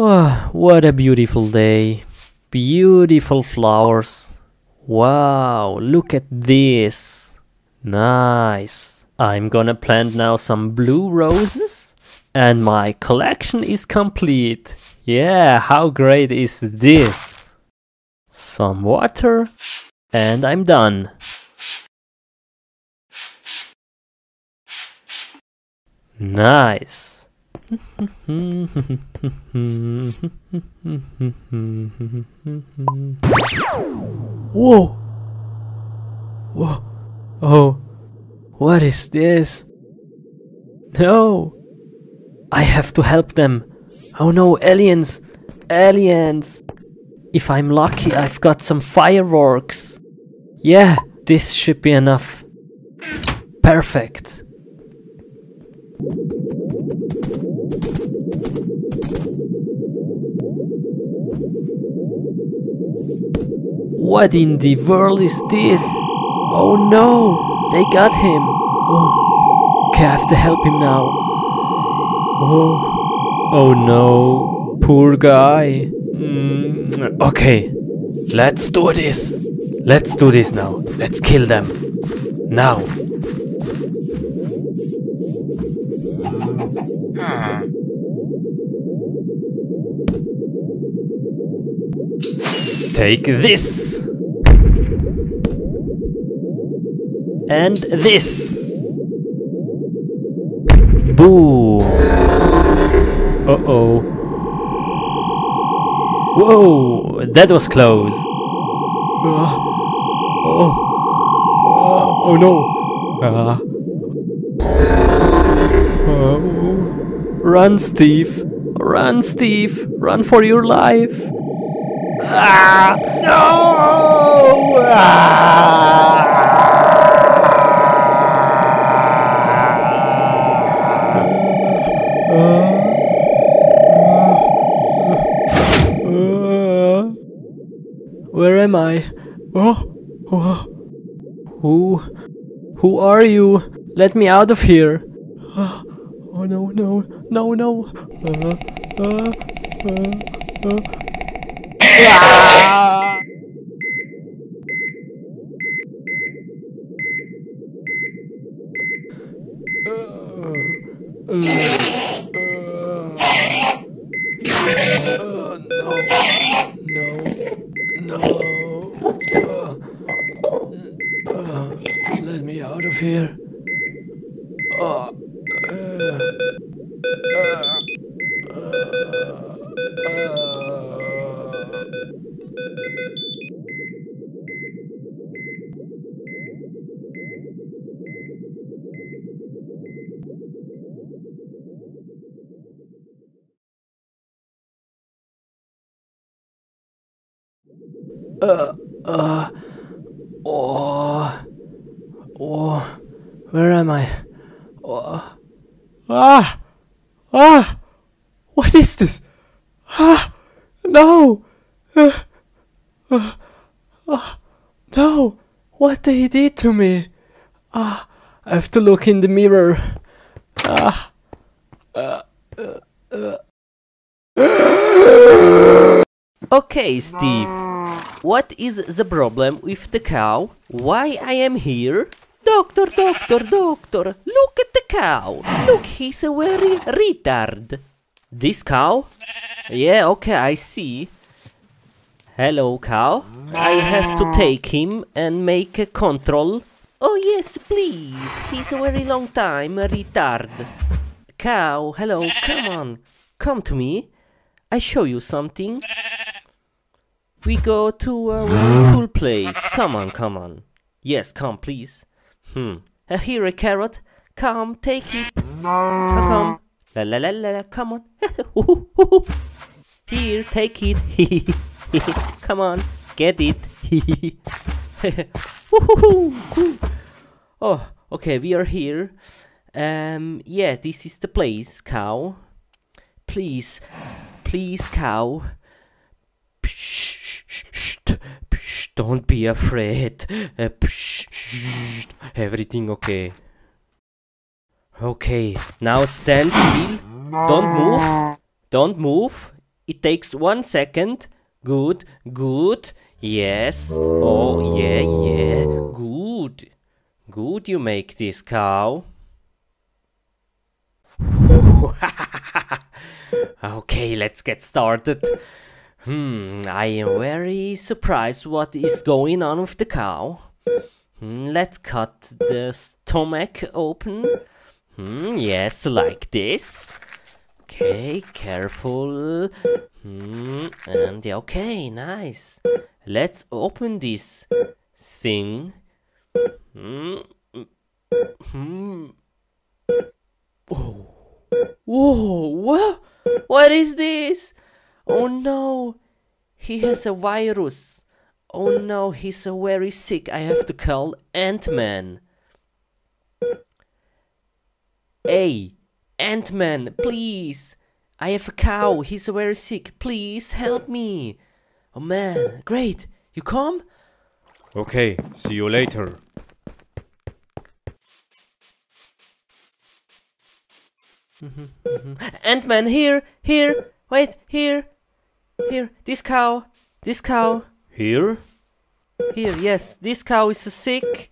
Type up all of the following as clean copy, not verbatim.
Oh, what a beautiful day. Beautiful flowers. Wow, look at this. Nice. I'm gonna plant now some blue roses and my collection is complete. Yeah, how great is this? Some water and I'm done. Nice. Whoa! Whoa! Oh! What is this? No! I have to help them! Oh no, aliens! Aliens! If I'm lucky, I've got some fireworks! Yeah, this should be enough. Perfect! What in the world is this? Oh no! They got him! Oh. Okay, I have to help him now. Oh, oh no. Poor guy. Okay, let's do this. Let's do this now. Let's kill them. Now. Take this! And this! Boom! Uh-oh. Whoa! That was close! Oh no! Run, Steve! Run, Steve! Run for your life! Ah, no! Where am I? Oh. Who are you? Let me out of here! Oh no! Ah! No, let me out of here. Where am I? What is this? No! No! What they did to me? I have to look in the mirror. Okay, Steve. What is the problem with the cow? Why I am here? Doctor, look at the cow. Look, he's a very retard. This cow? Yeah, okay, I see. Hello, cow. I have to take him and make a control. Oh, yes, please. He's a very long time retard. Cow, hello, come on. Come to me. I show you something. We go to a really cool place. Come on. Yes, come, please. Here a carrot. Come, take it. Come. La la la. Come on. Here, take it. Come on, get it. Oh, okay. We are here. Yeah, this is the place, cow. Please, cow. Psh, don't be afraid. Everything okay. Okay, now stand still. Don't move. It takes 1 second. Good, good. Yes. Oh, yeah, yeah. Good. Good, you make this, cow. Okay, let's get started. I am very surprised what is going on with the cow. Let's cut the stomach open. Yes, like this. Okay, careful. And okay, nice. Let's open this thing. Oh. Whoa, what is this? Oh no, he has a virus. Oh no, he's so very sick. I have to call Ant-Man. Hey, Ant-Man, please. I have a cow. He's so very sick. Please help me. Oh man, great. You come? Okay, see you later. Ant-Man, here. Wait, here. This cow. Here, yes, this cow is sick.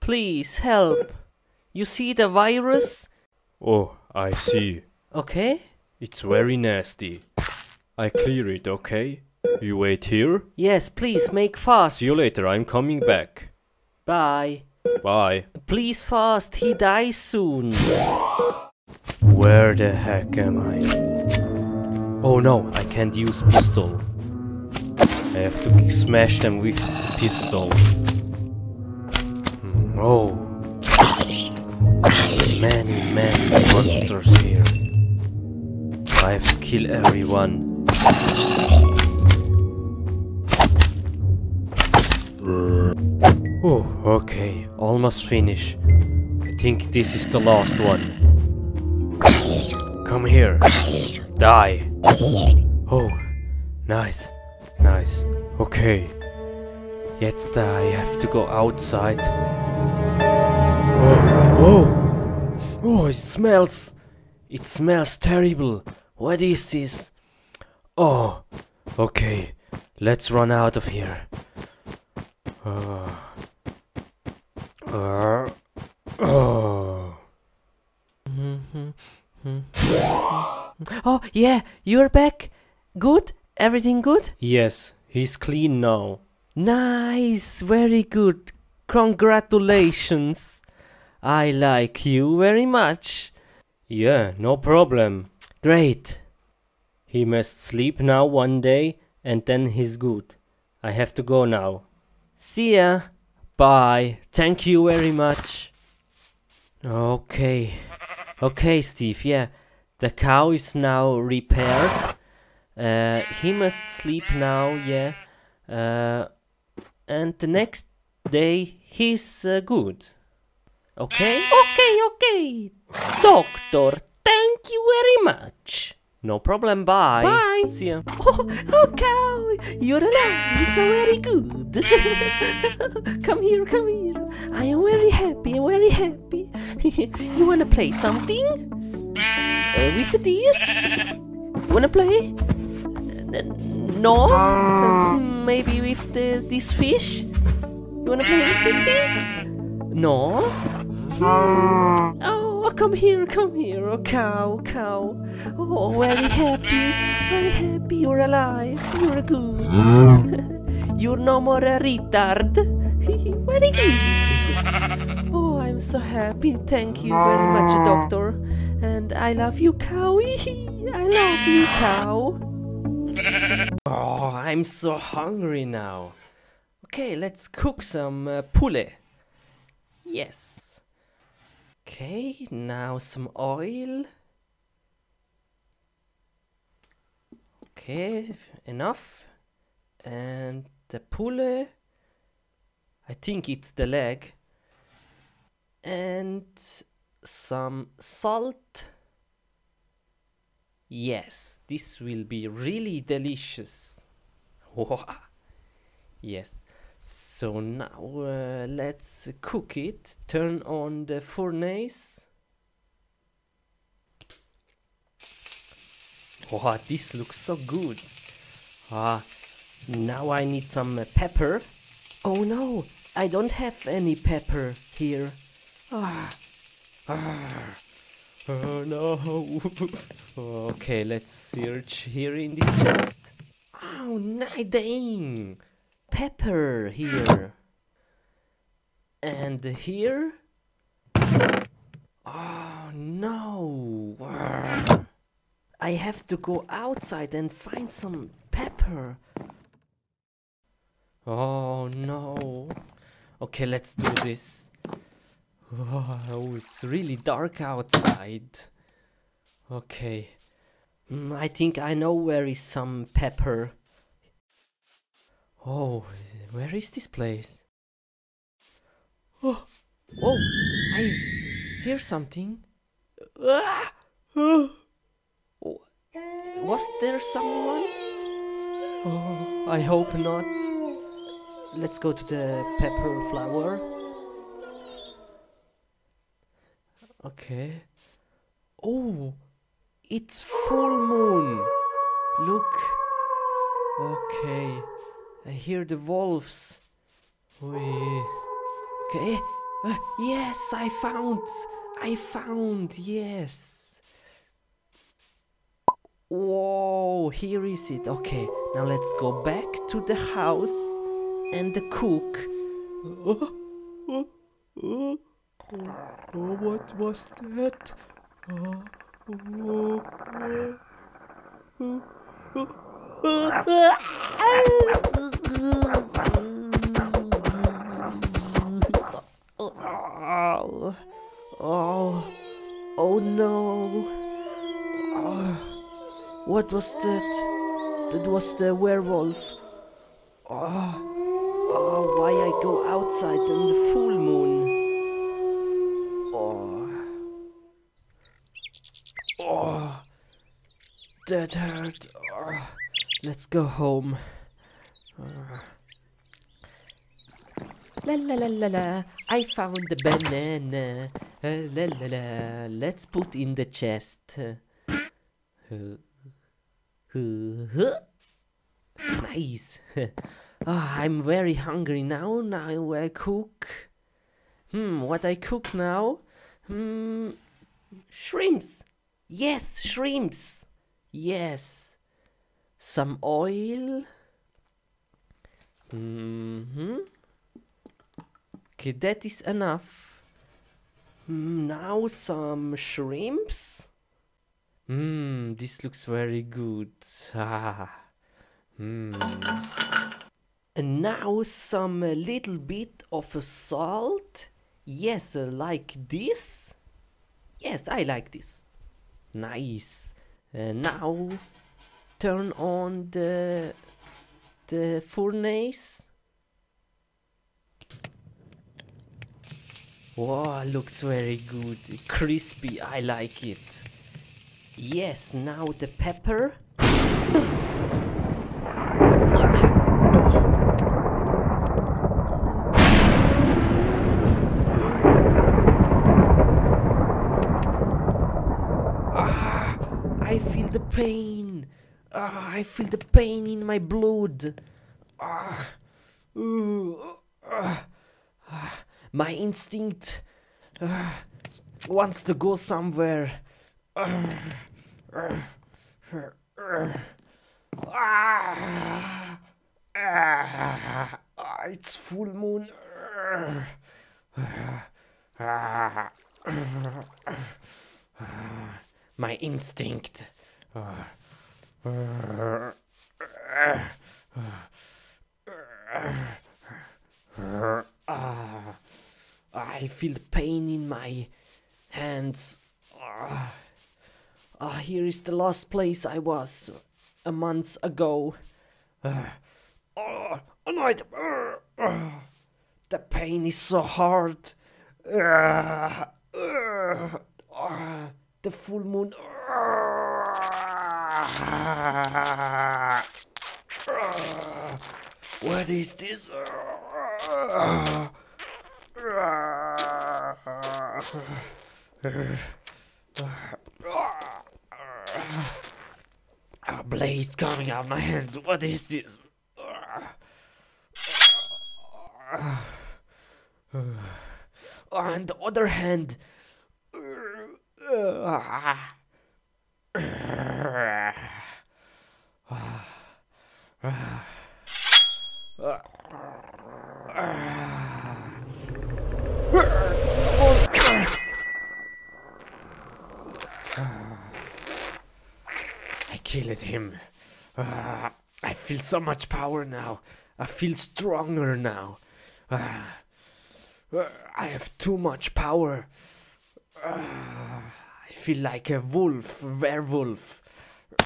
Please help. You see the virus? Oh, I see. Okay. It's very nasty. I clear it, okay? You wait here? Yes, please, make fast. See you later, I'm coming back. Bye. Please fast, he dies soon. Where the heck am I? Oh no, I can't use pistol. I have to smash them with pistol. Oh, many monsters here. I have to kill everyone. Oh, okay, almost finish. I think this is the last one. Come here. Die. Oh, nice. Okay. Jetzt I have to go outside. Oh, it smells terrible. What is this? Oh, okay. Let's run out of here. Oh, yeah, you're back. Good? Everything good? Yes, he's clean now. Nice, very good. Congratulations. I like you very much. Yeah, no problem. Great. He must sleep now one day and then he's good. I have to go now. See ya. Bye. Thank you very much. Okay, Steve, yeah. The cow is now repaired. He must sleep now, yeah. And the next day he's good. Okay. Doctor, thank you very much. No problem, bye. See ya. Oh, cow, you're alive, so very good. Come here. I am very happy. You wanna play something? With this? Wanna play? No? Maybe with this fish? You wanna play with this fish? No? Oh, come here, oh cow. Oh, very happy, you're alive, you're good. You're no more a retard. Very good. Oh, I'm so happy, thank you very much, doctor. And I love you, cow. I love you, cow. Oh, I'm so hungry now. Okay, let's cook some poulet. Yes. Okay, now some oil. Okay, enough. And the poulet. I think it's the leg. And some salt. Yes, this will be really delicious. Yes. So now let's cook it. Turn on the furnace. Oh, this looks so good. Now I need some pepper. Oh no, I don't have any pepper here. Oh no. Okay, let's search here in this chest. Oh, dang. Pepper here. And here? Oh no. I have to go outside and find some pepper. Oh no. Okay, let's do this. Oh, it's really dark outside. Okay. I think I know where is some pepper. Oh, where is this place? Oh, I hear something. Was there someone? Oh, I hope not. Let's go to the pepper flower. Okay. Oh, it's full moon. Look. Okay. I hear the wolves. Okay. Yes, I found. Yes. Whoa, here is it. Okay. Now let's go back to the house and the cook. Oh, what was that? Oh no. What was that? That was the werewolf. Oh, why I go outside in the full moon? Oh, that hurt. Oh, let's go home. La la la la la, I found the banana. La la la, let's put in the chest. Nice. Oh, I'm very hungry now. Now I cook. What I cook now? Shrimps. Yes, shrimps. Yes. Some oil. Okay, that is enough. Now some shrimps. This looks very good. And now some little bit of salt. Yes, like this. Yes, I like this. Nice. Now turn on the furnace. Wow, looks very good, crispy. I like it. Yes, now the pepper. Pain. I feel the pain in my blood. My instinct wants to go somewhere. It's full moon. My instinct. I feel the pain in my hands. Here is the last place I was a month ago. The pain is so hard. The full moon. What is this? A blade's coming out of my hands. What is this? On the other hand, I killed him. I feel so much power now. I feel stronger now. I have too much power. I feel like a wolf, werewolf.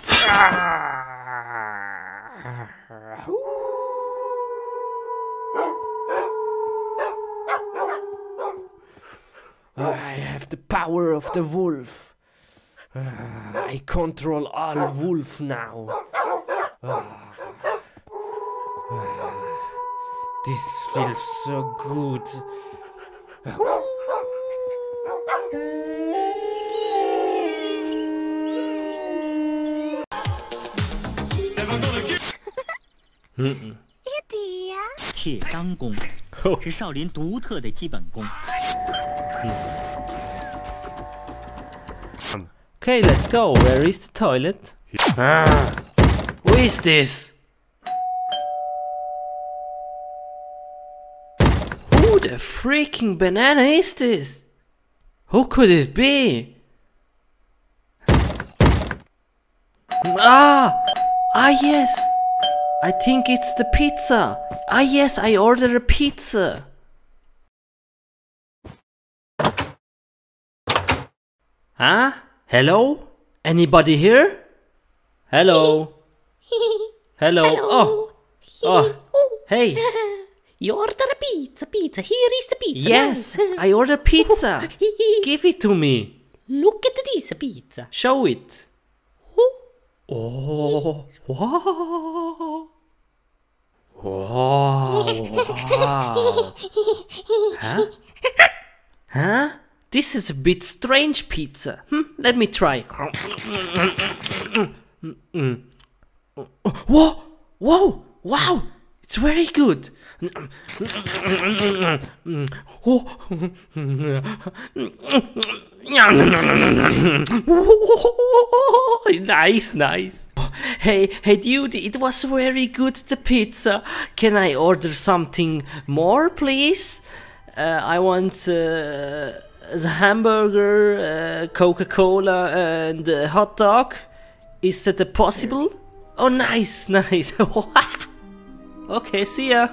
I have the power of the wolf. I control all wolf now. This feels so good.铁钢功是少林独特的基本功。Okay, let's go. Where is the toilet? Who is this? Who the freaking banana is this? Who could it be? Yes. I think it's the pizza. Yes, I ordered a pizza. Huh? Hello? Anybody here? Hello? Hello? Hello. Oh. Hey. You ordered a pizza. Here is the pizza. Yes, now. I ordered pizza. Give it to me. Look at this pizza. Show it. Oh, wow. Wow. Huh? Huh? This is a bit strange pizza. Let me try. Whoa! Whoa! Wow! It's very good. Nice. Hey, dude, it was very good, the pizza. Can I order something more, please? I want a hamburger, Coca-Cola, and a hot dog. Is that possible? Oh, nice. Okay, see ya.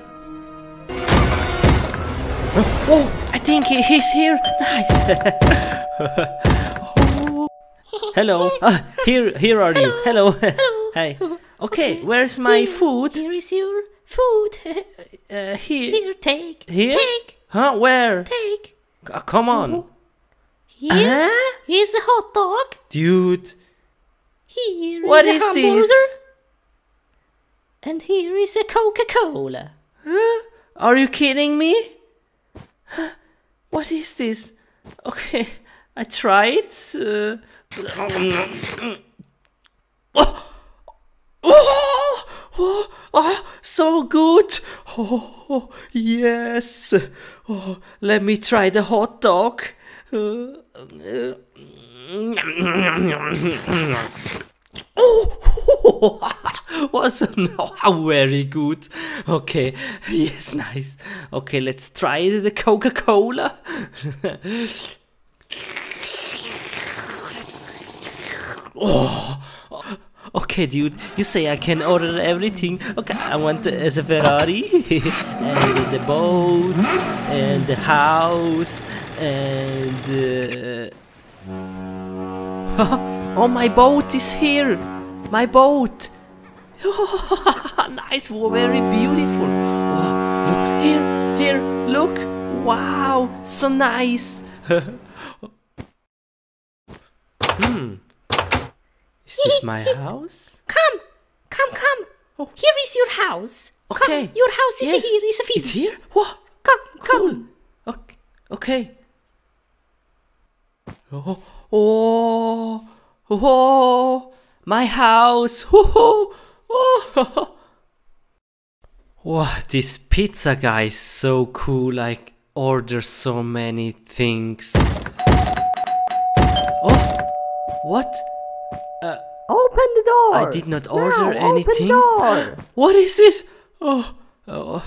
Oh, I think he's here. Nice. Oh. Hello. Here are you. Hello. Hey. Okay, where's my food? Here is your food. Here, take. Here? Take. Huh? Where? Take. Come on. Here. Here's a hot dog. Dude. Here what is a hamburger. This? And here is a Coca-Cola. Huh? Are you kidding me? Huh? What is this? Okay, I tried. So good. Oh, yes. Oh, let me try the hot dog. Wasn't very good. Okay, yes, nice. Okay, let's try the Coca-Cola. Oh, okay, dude, you say I can order everything. Okay, I want a Ferrari and the boat and the house and oh, my boat is here. My boat. Nice, very beautiful. Wow. Look, here, look. Wow, so nice. Is this my house? Come. Oh. Here is your house. Okay. Come, your house is yes. Here, is a finished. It's here? What? Come. Cool. Okay. Oh. My house! Wow, this pizza guy is so cool, like orders so many things. Oh! What? Open the door! I did not order anything. What is this? Oh, oh,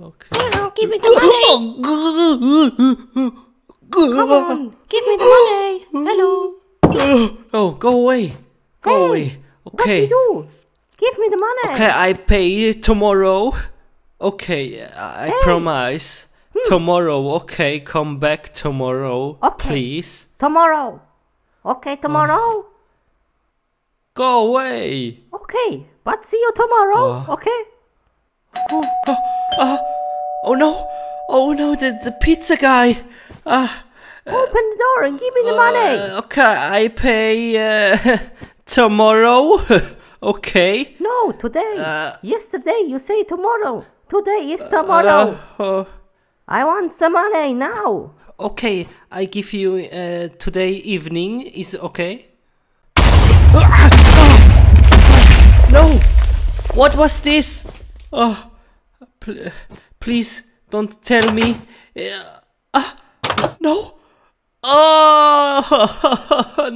okay. Oh, give me the money! Come on, give me the money! Hello! Oh, go away! Go away! Okay. What do you do? Give me the money! Okay, I pay tomorrow. Okay, I promise. Tomorrow, okay, come back tomorrow, please. Tomorrow! Okay, tomorrow? Go away! Okay, but see you tomorrow, okay? Oh no! Oh no, the pizza guy! Open the door and give me the money! Okay, I pay tomorrow, okay? No, today! Yesterday you say tomorrow! Today is tomorrow! I want the money now! Okay, I give you today evening, is okay? No! What was this? Oh, please don't tell me. No! Oh!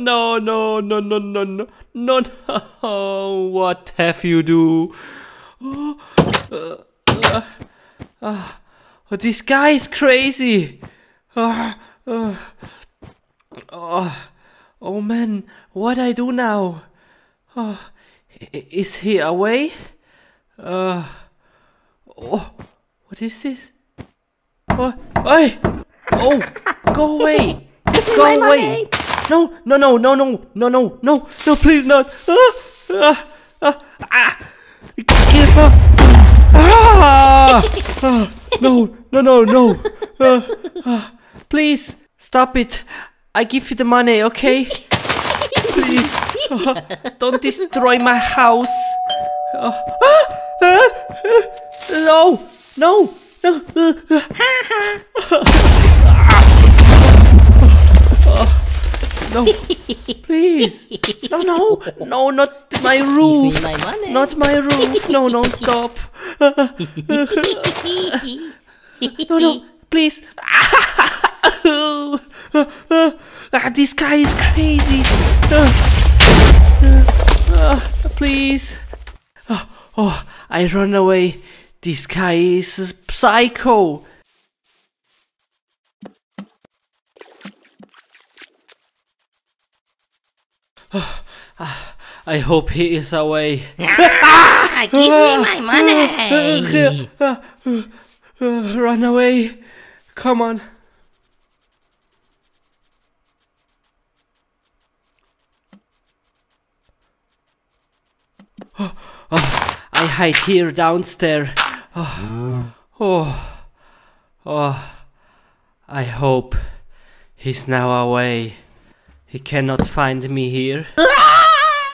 No! What have you do? This guy is crazy! Oh man, what I do now? Is he away? Oh, what is this? Oh, go away! Go away! No, please not! Give up! No! Please stop it! I give you the money, okay? Please, don't destroy my house. No. No, please. No, not my roof. Give me my money. Not my roof. No, stop. No, please. This guy is crazy. Please. Oh, I run away. This guy is a psycho. I hope he is away. Give me my money. Run away. Come on. I hide here downstairs. I hope he's now away. He cannot find me here.